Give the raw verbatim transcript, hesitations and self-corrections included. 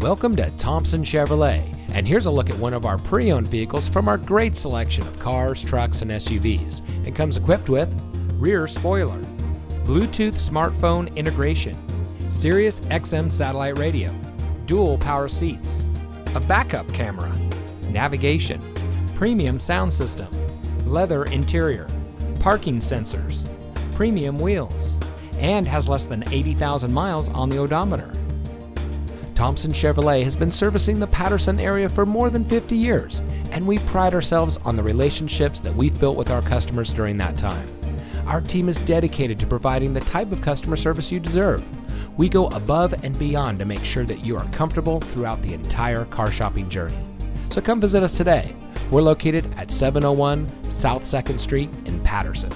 Welcome to Thompson Chevrolet, and here's a look at one of our pre-owned vehicles from our great selection of cars, trucks, and S U Vs. It comes equipped with rear spoiler, Bluetooth smartphone integration, Sirius X M satellite radio, dual power seats, a backup camera, navigation, premium sound system, leather interior, parking sensors, premium wheels, and has less than eighty thousand miles on the odometer. Thompson Chevrolet has been servicing the Patterson area for more than fifty years, and we pride ourselves on the relationships that we've built with our customers during that time. Our team is dedicated to providing the type of customer service you deserve. We go above and beyond to make sure that you are comfortable throughout the entire car shopping journey. So come visit us today. We're located at seven oh one South second Street in Patterson.